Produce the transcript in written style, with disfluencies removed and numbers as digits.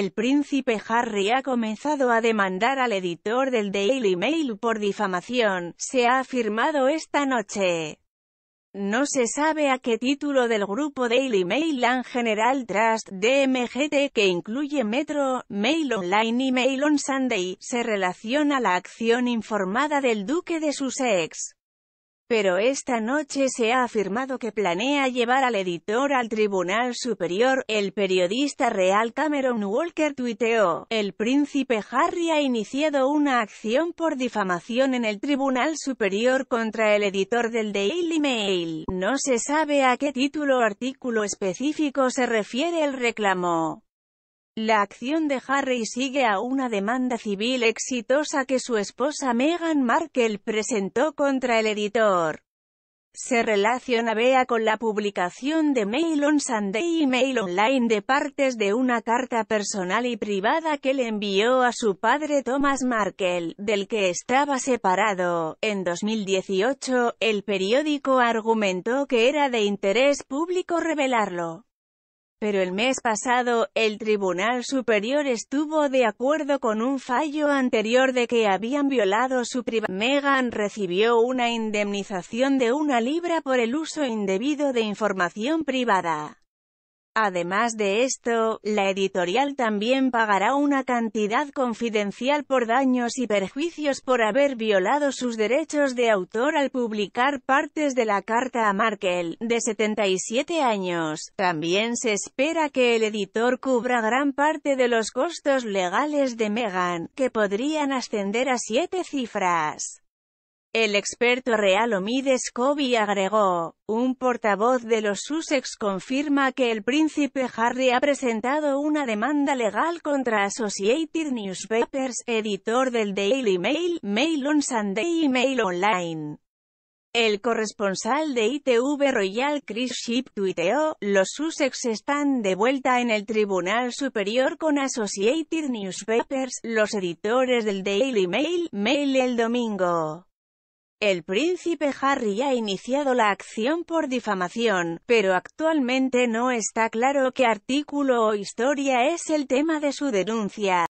El príncipe Harry ha comenzado a demandar al editor del Daily Mail por difamación, se ha afirmado esta noche. No se sabe a qué título del grupo Daily Mail and General Trust, DMGT, que incluye Metro, Mail Online y Mail on Sunday, se relaciona la acción informada del duque de Sussex. Pero esta noche se ha afirmado que planea llevar al editor al Tribunal Superior. El periodista real Cameron Walker tuiteó: el príncipe Harry ha iniciado una acción por difamación en el Tribunal Superior contra el editor del Daily Mail. No se sabe a qué título o artículo específico se refiere el reclamo. La acción de Harry sigue a una demanda civil exitosa que su esposa Meghan Markle presentó contra el editor. Se relaciona vea con la publicación de Mail on Sunday y Mail Online de partes de una carta personal y privada que le envió a su padre Thomas Markle, del que estaba separado. En 2018, el periódico argumentó que era de interés público revelarlo. Pero el mes pasado, el Tribunal Superior estuvo de acuerdo con un fallo anterior de que habían violado su privacidad. Meghan recibió una indemnización de £1 por el uso indebido de información privada. Además de esto, la editorial también pagará una cantidad confidencial por daños y perjuicios por haber violado sus derechos de autor al publicar partes de la carta a Markle, de 77 años. También se espera que el editor cubra gran parte de los costos legales de Meghan, que podrían ascender a 7 cifras. El experto real Omid Scobie agregó: un portavoz de los Sussex confirma que el príncipe Harry ha presentado una demanda legal contra Associated Newspapers, editor del Daily Mail, Mail on Sunday y Mail Online. El corresponsal de ITV Royal Chris Ship tuiteó: los Sussex están de vuelta en el Tribunal Superior con Associated Newspapers, los editores del Daily Mail, Mail el domingo. El príncipe Harry ha iniciado la acción por difamación, pero actualmente no está claro qué artículo o historia es el tema de su denuncia.